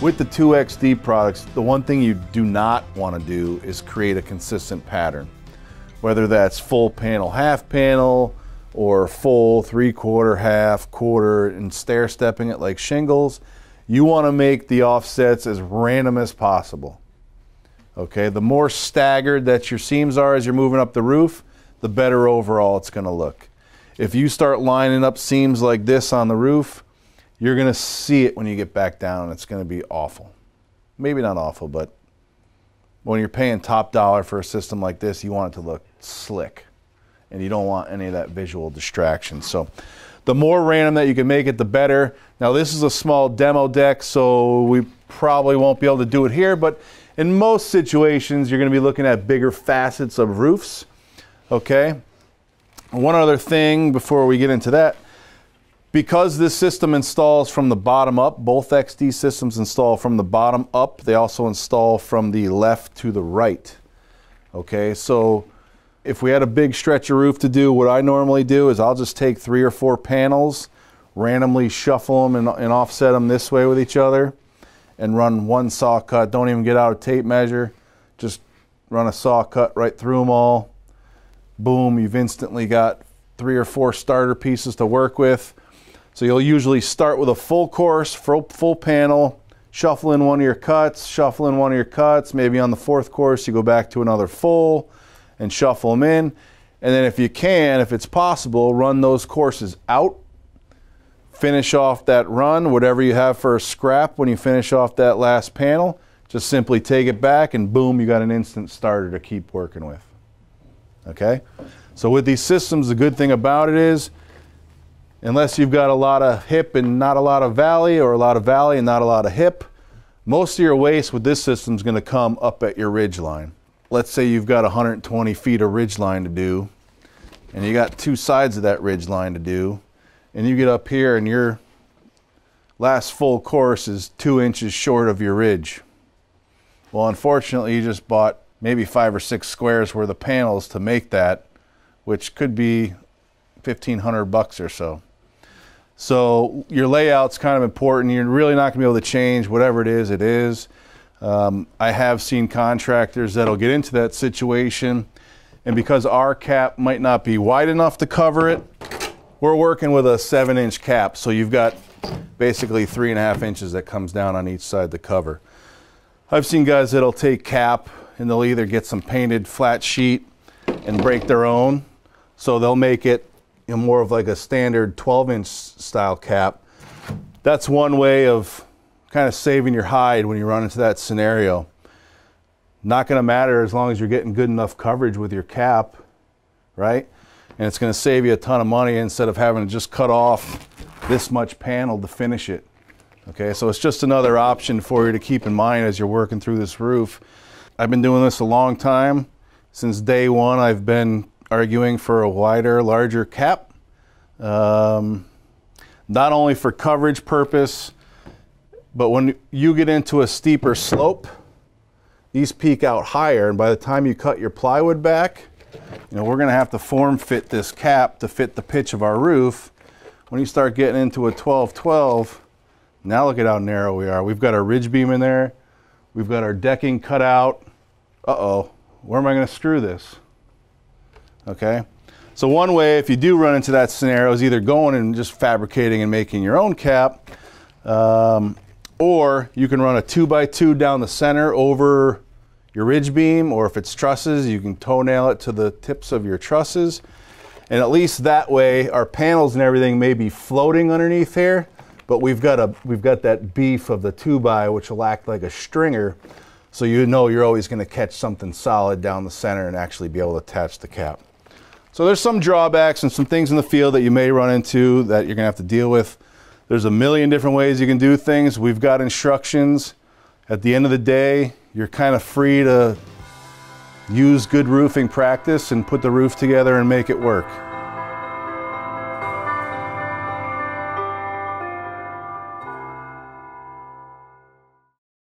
With the 2XD products, the one thing you do not want to do is create a consistent pattern. Whether that's full panel, half panel, or full, three-quarter, half, quarter, and stair-stepping it like shingles, you want to make the offsets as random as possible. Okay, the more staggered that your seams are as you're moving up the roof, the better overall it's going to look. If you start lining up seams like this on the roof, you're going to see it when you get back down. It's going to be awful. Maybe not awful, but when you're paying top dollar for a system like this, you want it to look slick. And you don't want any of that visual distraction. So the more random that you can make it, the better. Now this is a small demo deck, so we probably won't be able to do it here, but in most situations, you're going to be looking at bigger facets of roofs. Okay. One other thing before we get into that. Because this system installs from the bottom up, both XD systems install from the bottom up, they also install from the left to the right. Okay, so if we had a big stretch of roof to do, what I normally do is I'll just take 3 or 4 panels, randomly shuffle them and offset them this way with each other, and run one saw cut. Don't even get out a tape measure, just run a saw cut right through them all. Boom, you've instantly got 3 or 4 starter pieces to work with. So you'll usually start with a full course, full panel, shuffle in one of your cuts, maybe on the 4th course you go back to another full and shuffle them in. And then if you can, if it's possible, run those courses out, finish off that run, whatever you have for a scrap when you finish off that last panel, just simply take it back and boom, you got an instant starter to keep working with. Okay? So with these systems, the good thing about it is, unless you've got a lot of hip and not a lot of valley, or a lot of valley and not a lot of hip, most of your waste with this system is going to come up at your ridge line. Let's say you've got 120 feet of ridge line to do, and you got 2 sides of that ridge line to do, and you get up here and your last full course is 2 inches short of your ridge. Well, unfortunately, you just bought maybe 5 or 6 squares worth of panels to make that, which could be $1,500 or so. So your layout's kind of important. You're really not going to be able to change whatever it is, it is. I have seen contractors that'll get into that situation, and because our cap might not be wide enough to cover it, we're working with a 7-inch cap. So you've got basically 3.5 inches that comes down on each side to cover. I've seen guys that'll take cap and they'll either get some painted flat sheet and break their own. So they'll make it more of like a standard 12-inch style cap. That's one way of kind of saving your hide when you run into that scenario. Not going to matter as long as you're getting good enough coverage with your cap, right? And it's going to save you a ton of money instead of having to just cut off this much panel to finish it. Okay, so it's just another option for you to keep in mind as you're working through this roof. I've been doing this a long time. Since day one, I've been arguing for a wider, larger cap, not only for coverage purpose, but when you get into a steeper slope, these peak out higher, and by the time you cut your plywood back, you know, we're going to have to form fit this cap to fit the pitch of our roof. When you start getting into a 12-12, now look at how narrow we are. We've got our ridge beam in there, we've got our decking cut out. Uh-oh, where am I going to screw this? Okay, so one way, if you do run into that scenario, is either going and just fabricating and making your own cap, or you can run a 2x2 down the center over your ridge beam, or if it's trusses, you can toenail it to the tips of your trusses. And at least that way, our panels and everything may be floating underneath here, but we've got that beef of the 2x, which will act like a stringer, so you know you're always going to catch something solid down the center and actually be able to attach the cap. So there's some drawbacks and some things in the field that you may run into that you're going to have to deal with. There's a million different ways you can do things. We've got instructions. At the end of the day, you're kind of free to use good roofing practice and put the roof together and make it work.